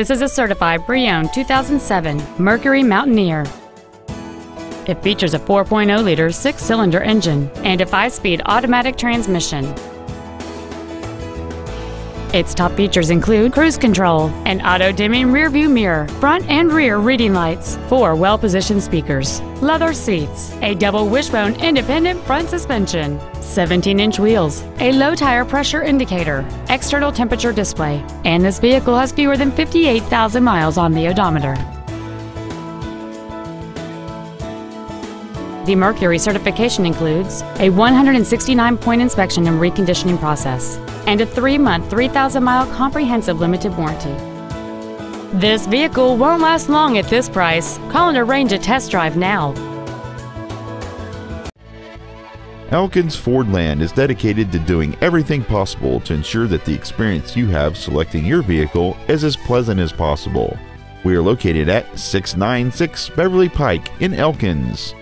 This is a certified pre-owned 2007 Mercury Mountaineer. It features a 4.0-liter six-cylinder engine and a 5-speed automatic transmission. Its top features include cruise control, an auto-dimming rearview mirror, front and rear reading lights, 4 well-positioned speakers, leather seats, a double wishbone independent front suspension, 17-inch wheels, a low tire pressure indicator, external temperature display, and this vehicle has fewer than 58,000 miles on the odometer. The Mercury certification includes a 169-point inspection and reconditioning process and a 3-month, 3,000-mile comprehensive limited warranty. This vehicle won't last long at this price. Call and arrange a test drive now. Elkins Ford Land is dedicated to doing everything possible to ensure that the experience you have selecting your vehicle is as pleasant as possible. We are located at 696 Beverly Pike in Elkins.